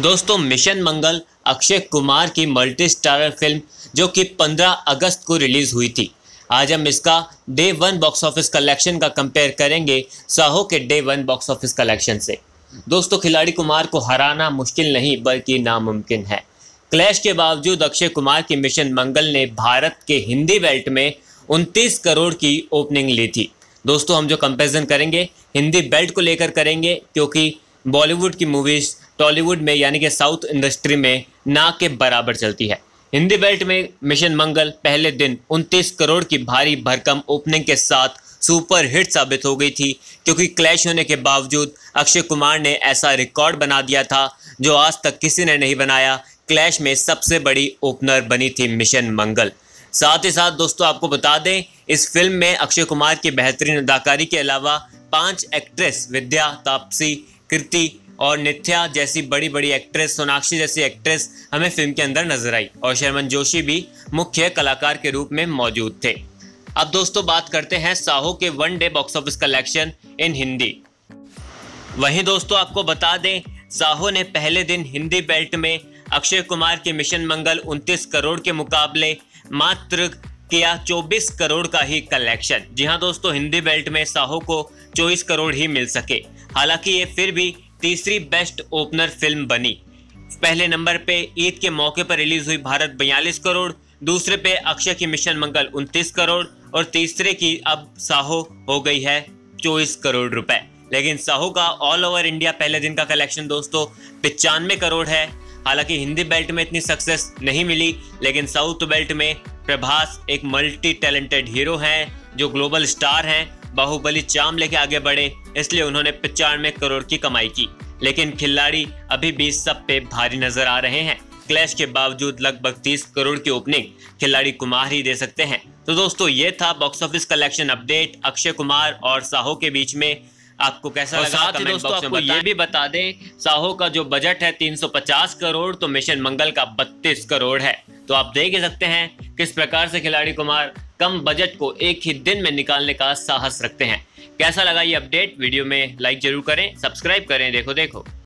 दोस्तों मिशन मंगल अक्षय कुमार की multi starrer film जो कि 15 अगस्त को रिलीज़ हुई थी। आज हम इसका डे 1 बॉक्स ऑफिस कलेक्शन का कंपेयर करेंगे साहो के डे 1 बॉक्स ऑफिस कलेक्शन से। दोस्तों खिलाड़ी कुमार को हराना मुश्किल नहीं बल्कि नामुमकिन है। क्लैश के बावजूद अक्षय कुमार की मिशन मंगल ने भारत के हिंदी बेल्ट में 29 करोड़ की ओपनिंग ली थी। दोस्तों हम जो कंपैरिजन करेंगे हिंदी बेल्ट को लेकर करेंगे, क्योंकि बॉलीवुड की मूवीज़ टॉलीवुड में यानी कि साउथ इंडस्ट्री में ना के बराबर चलती है। हिंदी बेल्ट में मिशन मंगल पहले दिन 29 करोड़ की भारी भरकम ओपनिंग के साथ सुपर हिट साबित हो गई थी, क्योंकि क्लैश होने के बावजूद अक्षय कुमार ने ऐसा रिकॉर्ड बना दिया था जो आज तक किसी ने नहीं बनाया। क्लैश में सबसे बड़ी ओपनर बनी थी मिशन मंगल। साथ ही साथ दोस्तों आपको बता दें, इस फिल्म में अक्षय कुमार की बेहतरीन अदाकारी के अलावा 5 एक्ट्रेस विद्या, तापसी, कीर्ति और नित्या जैसी बड़ी बड़ी एक्ट्रेस, सोनाक्षी जैसी एक्ट्रेस हमें फिल्म के अंदर नजर आई और शर्मन जोशी भी मुख्य कलाकार के रूप में मौजूद थे। अब दोस्तों बात करते हैं साहो के 1 day box office collection in Hindi. वहीं दोस्तों आपको बता दें साहो ने पहले दिन हिंदी बेल्ट में अक्षय कुमार के मिशन मंगल 29 करोड़ के मुकाबले मात्र किया 24 करोड़ का ही कलेक्शन। जी हां दोस्तों, हिंदी बेल्ट में साहो को 24 करोड़ ही मिल सके। हालांकि ये फिर भी तीसरी बेस्ट ओपनर फिल्म बनी। पहले नंबर पे ईद के मौके पर रिलीज हुई भारत 42 करोड़, दूसरे पे अक्षय की मिशन मंगल 29 करोड़ और तीसरे की अब साहो हो गई है 24 करोड़ रुपए। लेकिन साहो का ऑल ओवर इंडिया पहले दिन का कलेक्शन दोस्तों 95 करोड़ है। हालांकि हिंदी बेल्ट में इतनी सक्सेस नहीं मिली, लेकिन साउथ बेल्ट में प्रभास एक मल्टी टैलेंटेड हीरो हैं जो ग्लोबल स्टार हैं, बाहुबली चाम लेके आगे बढ़े, इसलिए उन्होंने 95 करोड़ की कमाई की। लेकिन खिलाड़ी अभी भी सब पे भारी नजर आ रहे हैं। क्लैश के बावजूद लगभग 30 करोड़ की ओपनिंग खिलाड़ी कुमार ही दे सकते हैं। तो दोस्तों ये था box office collection update Akshay Kumar और साहो के बीच में। आपको कैसा लगा? साथ ही दोस्तों आपको ये भी बता दें, साहो का जो बजट है 350 करोड़ तो मिशन मंगल का 32 करोड़ है। तो आप देख सकते हैं किस प्रकार से खिलाड़ी कुमार कम बजट को एक ही दिन में निकालने का साहस रखते हैं। कैसा लगा ये अपडेट? वीडियो में लाइक जरूर करें, सब्सक्राइब करें। देखो